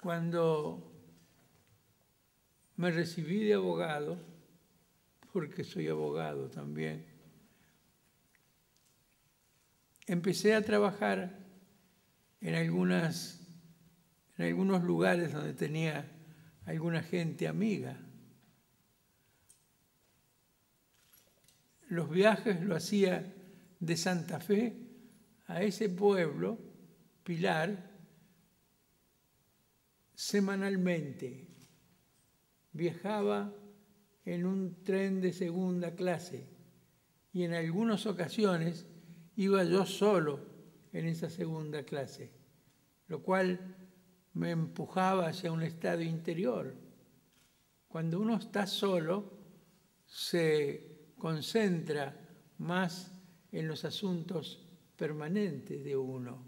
Cuando me recibí de abogado, porque soy abogado también, empecé a trabajar en algunos lugares donde tenía alguna gente amiga. Los viajes lo hacía de Santa Fe a ese pueblo, Pilar, semanalmente. Viajaba en un tren de segunda clase y en algunas ocasiones iba yo solo en esa segunda clase, lo cual me empujaba hacia un estado interior. Cuando uno está solo, se concentra más en los asuntos permanentes de uno.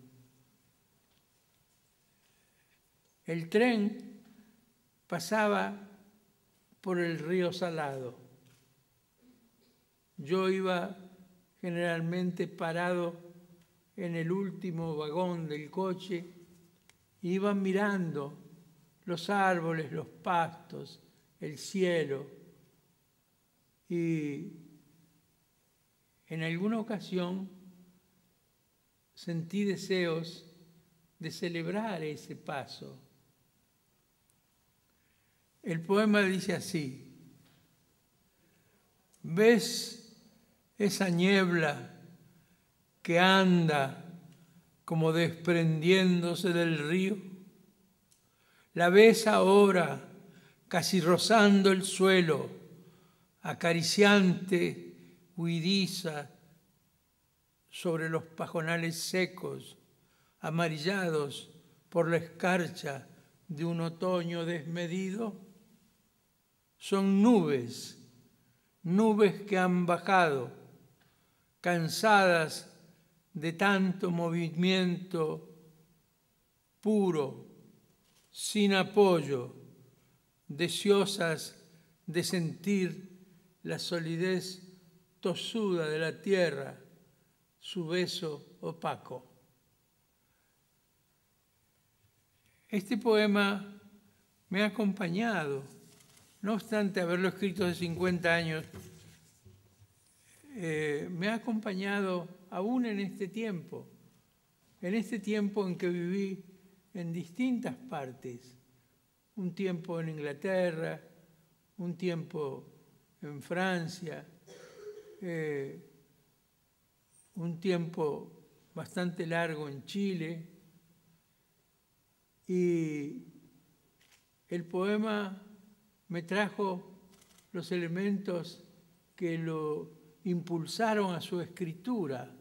El tren pasaba por el río Salado. Yo iba generalmente parado en el último vagón del coche y iba mirando los árboles, los pastos, el cielo. Y en alguna ocasión sentí deseos de celebrar ese paso. El poema dice así: ¿ves esa niebla que anda como desprendiéndose del río? La ves ahora casi rozando el suelo, acariciante, huidiza sobre los pajonales secos, amarillados por la escarcha de un otoño desmedido. Son nubes, nubes que han bajado, cansadas de tanto movimiento puro, sin apoyo, deseosas de sentir la solidez tosuda de la tierra, su beso opaco. Este poema me ha acompañado. No obstante haberlo escrito hace 50 años, me ha acompañado aún en este tiempo en que viví en distintas partes, un tiempo en Inglaterra, un tiempo en Francia, un tiempo bastante largo en Chile, y el poema me trajo los elementos que lo impulsaron a su escritura.